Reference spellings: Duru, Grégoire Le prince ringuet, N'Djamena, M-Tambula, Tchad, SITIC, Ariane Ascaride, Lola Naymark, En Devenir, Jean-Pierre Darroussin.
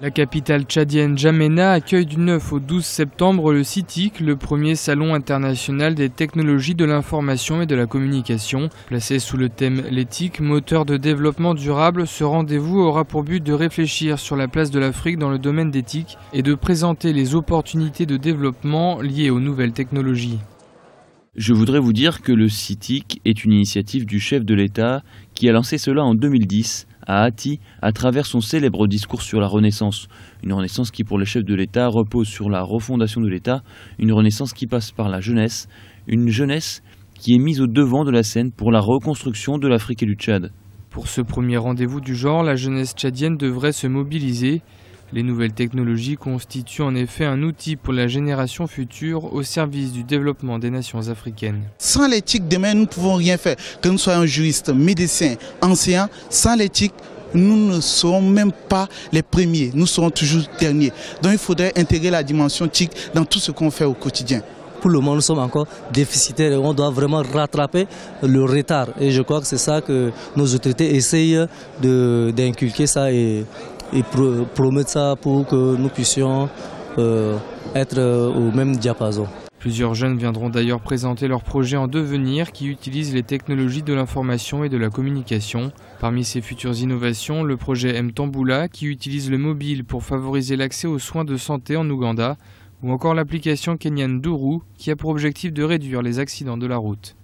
La capitale tchadienne N'Djamena accueille du 9 au 12 septembre le SITIC, le premier salon international des technologies de l'information et de la communication. Placé sous le thème « L'éthique, moteur de développement durable », ce rendez-vous aura pour but de réfléchir sur la place de l'Afrique dans le domaine d'éthique et de présenter les opportunités de développement liées aux nouvelles technologies. Je voudrais vous dire que le SITIC est une initiative du chef de l'État qui a lancé cela en 2010. À Hatti, à travers son célèbre discours sur la Renaissance. Une Renaissance qui, pour le chef de l'État, repose sur la refondation de l'État, une Renaissance qui passe par la jeunesse, une jeunesse qui est mise au devant de la scène pour la reconstruction de l'Afrique et du Tchad. Pour ce premier rendez-vous du genre, la jeunesse tchadienne devrait se mobiliser. Les nouvelles technologies constituent en effet un outil pour la génération future au service du développement des nations africaines. Sans l'éthique, demain, nous ne pouvons rien faire. Que nous soyons juristes, médecins, enseignants, sans l'éthique, nous ne serons même pas les premiers. Nous serons toujours les derniers. Donc il faudrait intégrer la dimension éthique dans tout ce qu'on fait au quotidien. Pour le moment, nous sommes encore déficitaires et on doit vraiment rattraper le retard. Et je crois que c'est ça que nos autorités essayent d'inculquer ça et promettre ça pour que nous puissions être au même diapason. Plusieurs jeunes viendront d'ailleurs présenter leur projet En Devenir qui utilise les technologies de l'information et de la communication. Parmi ces futures innovations, le projet M-Tambula qui utilise le mobile pour favoriser l'accès aux soins de santé en Ouganda ou encore l'application kenyane Duru qui a pour objectif de réduire les accidents de la route.